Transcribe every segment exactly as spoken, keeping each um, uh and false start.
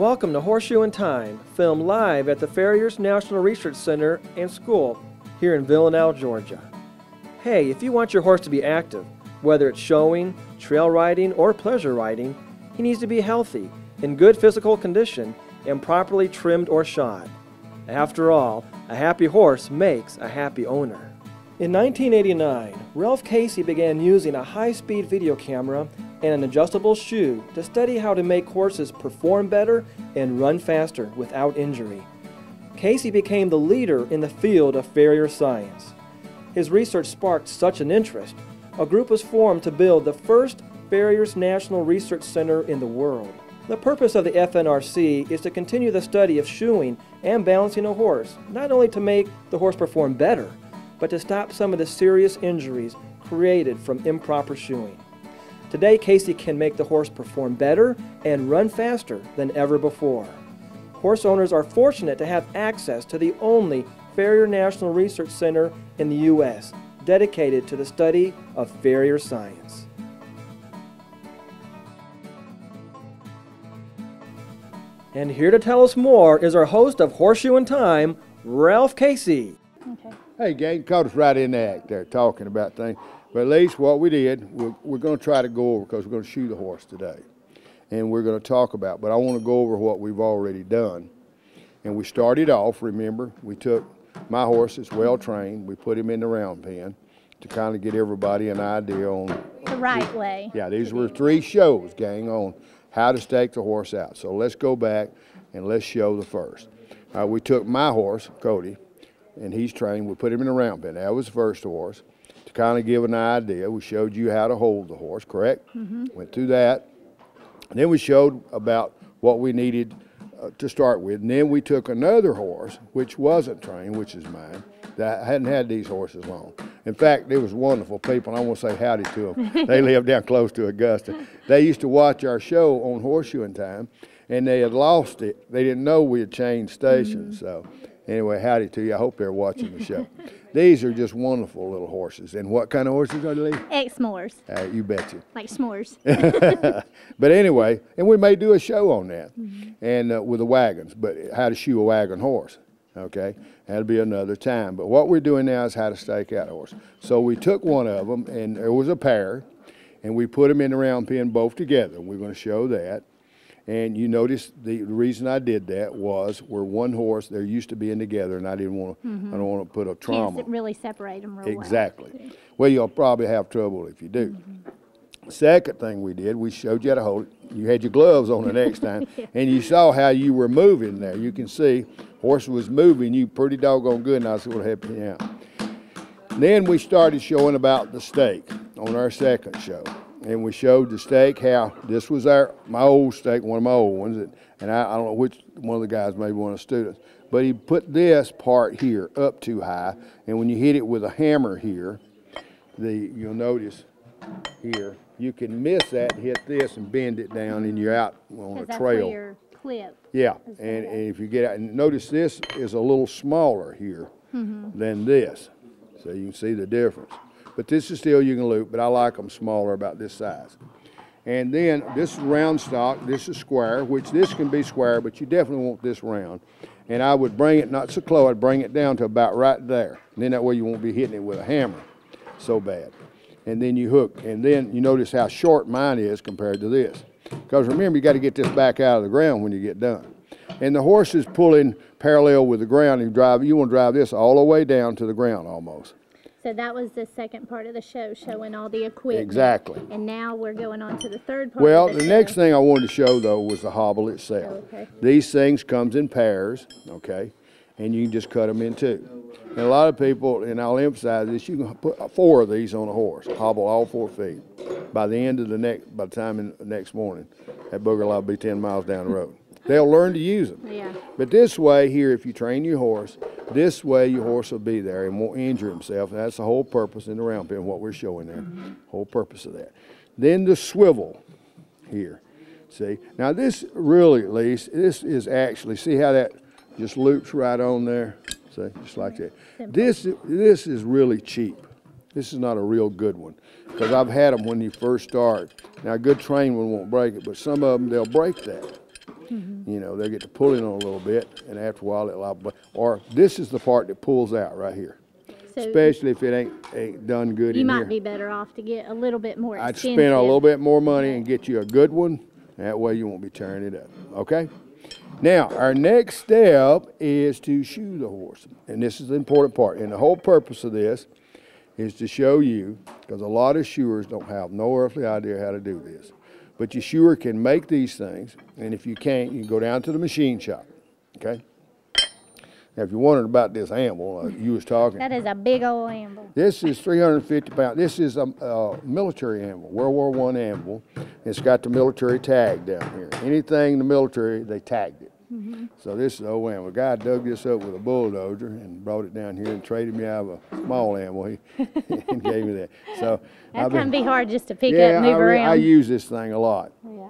Welcome to Horseshoe in Time, filmed live at the Farriers National Research Center and School here in Villanelle, Georgia. Hey, if you want your horse to be active, whether it's showing, trail riding, or pleasure riding, he needs to be healthy, in good physical condition, and properly trimmed or shod. After all, a happy horse makes a happy owner. In nineteen eighty-nine, Ralph Casey began using a high-speed video camera and an adjustable shoe to study how to make horses perform better and run faster without injury. Casey became the leader in the field of farrier science. His research sparked such an interest, a group was formed to build the first Farriers National Research Center in the world. The purpose of the F N R C is to continue the study of shoeing and balancing a horse, not only to make the horse perform better, but to stop some of the serious injuries created from improper shoeing. Today, Casey can make the horse perform better and run faster than ever before. Horse owners are fortunate to have access to the only Farrier National Research Center in the U S dedicated to the study of farrier science. And here to tell us more is our host of Horseshoe in Time, Ralph Casey. Okay. Hey, gang, caught us right in the act there talking about things. But at least what we did, we're, we're going to try to go over, because we're going to shoe the horse today. And we're going to talk about, but I want to go over what we've already done. And we started off, remember, we took my horse that's well trained, we put him in the round pen to kind of get everybody an idea on the right way. Yeah, these were three shows, gang, on how to stake the horse out. So let's go back and let's show the first. Uh, we took my horse, Cody, and he's trained, we put him in the round pen. That was the first horse. To kind of give an idea, we showed you how to hold the horse, correct? Mm-hmm. Went through that. And then we showed about what we needed uh, to start with. And then we took another horse, which wasn't trained, which is mine, that I hadn't had these horses long. In fact, they was wonderful people, and I want to say howdy to them. They lived down close to Augusta. They used to watch our show on Horseshoeing Time, and they had lost it. They didn't know we had changed stations, mm-hmm. So anyway, howdy to you. I hope they're watching the show. These are just wonderful little horses. And what kind of horses are they? Exmoors. Uh, you betcha. Like s'mores. But anyway, and we may do a show on that, mm-hmm. and uh, with the wagons, but how to shoe a wagon horse. Okay, that'll be another time. But what we're doing now is how to stake out a horse. So we took one of them, and there was a pair, and we put them in the round pen both together. And we're going to show that. And you notice the reason I did that was we're one horse. They're used to being together, and I didn't want to. Mm-hmm. I don't want to put a trauma. Can't really separate them. Real exactly. Well. well, you'll probably have trouble if you do. Mm-hmm. Second thing we did, we showed you how to hold it. You had your gloves on the next time, yeah. And you saw how you were moving there. You can see horse was moving you pretty doggone good, and I was going to help you out. Then we started showing about the stake on our second show. And we showed the stake, how this was our my old stake, one of my old ones, and, and I, I don't know which one of the guys, maybe one of the students, but he put this part here up too high, and when you hit it with a hammer here, the you'll notice here, you can miss that and hit this and bend it down, and you're out on a trail. Clip. Yeah, and, and if you get out, and notice this is a little smaller here, mm-hmm. than this, so you can see the difference. But this is still, you can loop, but I like them smaller, about this size. And then this round stock, this is square, which this can be square, but you definitely want this round. And I would bring it not so close, I'd bring it down to about right there. And then that way you won't be hitting it with a hammer so bad. And then you hook, and then you notice how short mine is compared to this. Because remember, you got to get this back out of the ground when you get done. And the horse is pulling parallel with the ground. You drive, you want to drive this all the way down to the ground almost. So that was the second part of the show, showing all the equipment. Exactly. And now we're going on to the third part. Well, of the, the next thing I wanted to show, though, was the hobble itself. Oh, okay. These things comes in pairs, okay, and you can just cut them in two. And a lot of people, and I'll emphasize this, you can put four of these on a horse, hobble all four feet. By the end of the next, by the time in the next morning, that booger will be ten miles down the road. They'll learn to use them. Yeah. But this way here, if you train your horse, this way your horse will be there and won't injure himself. That's the whole purpose in the round pen, what we're showing there. Mm-hmm. Whole purpose of that. Then the swivel here, see? Now this really, at least, this is actually, see how that just loops right on there? See, just like that. Simple. This this is really cheap. This is not a real good one, because I've had them when you first start. Now, a good trained one won't break it, but some of them, they'll break that. Mm-hmm. You know, they get to pulling on a little bit, and after a while it will. Or this is the part that pulls out right here. So especially if it ain't ain't done good. You in might here. be better off to get a little bit more. I'd expensive. spend a little bit more money and get you a good one. That way you won't be tearing it up. Okay. Now our next step is to shoe the horse, and this is the important part. And the whole purpose of this is to show you, because a lot of shoers don't have no earthly idea how to do this. But your shoer can make these things, and if you can't, you can go down to the machine shop. Okay. Now, if you wondered about this amble, uh, you was talking. That is a big old amble. This is three hundred fifty pounds. This is a, a military amble, World War One amble. It's got the military tag down here. Anything in the military, they tagged it. Mm-hmm. So this is an old amble. A guy dug this up with a bulldozer and brought it down here and traded me out of a small amble. He and gave me that. So that can be hard just to pick yeah, up and move I, around. I use this thing a lot. Yeah.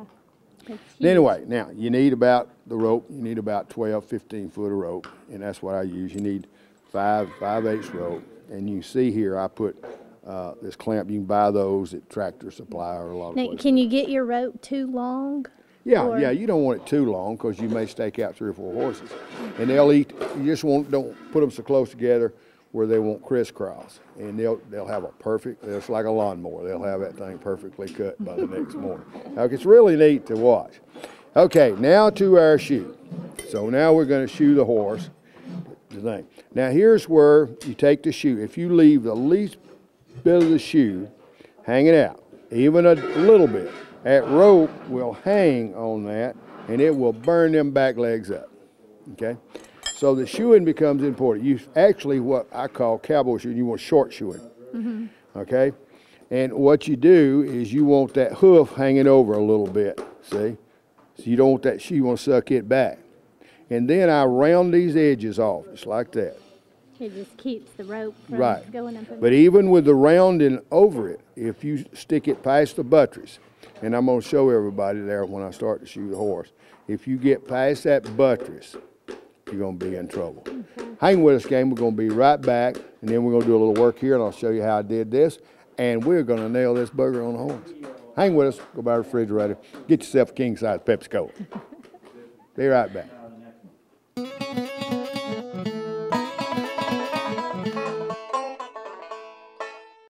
Anyway, now you need about the rope. You need about twelve, fifteen foot of rope, and that's what I use. You need five, five eighths rope, and you see here I put uh, this clamp. You can buy those at Tractor Supply or a lot of now, places. Can you get your rope too long? Yeah, or? yeah. You don't want it too long because you may stake out three or four horses, and they'll eat. You just won't don't put them so close together where they won't crisscross, and they'll they'll have a perfect. It's like a lawnmower. They'll have that thing perfectly cut by the next morning. Now, it's really neat to watch. Okay, now to our shoe. So now we're going to shoe the horse. The thing. Now here's where you take the shoe. If you leave the least bit of the shoe hanging out, even a little bit, that rope will hang on that, and it will burn them back legs up. Okay. So the shoeing becomes important. You actually what I call cowboy shoeing. You want short shoeing, mm-hmm. okay? And what you do is you want that hoof hanging over a little bit, see? So you don't want that shoe. You want to suck it back. And then I round these edges off, just like that. It just keeps the rope from right. going up. And but even with the rounding over it, if you stick it past the buttress, and I'm going to show everybody there when I start to shoe the horse, if you get past that buttress, you're going to be in trouble. Mm-hmm. Hang with us, gang. We're going to be right back, and then we're going to do a little work here, and I'll show you how I did this, and we're going to nail this bugger on the horns. Hang with us. Go by the refrigerator. Get yourself a king-size PepsiCo. Be right back.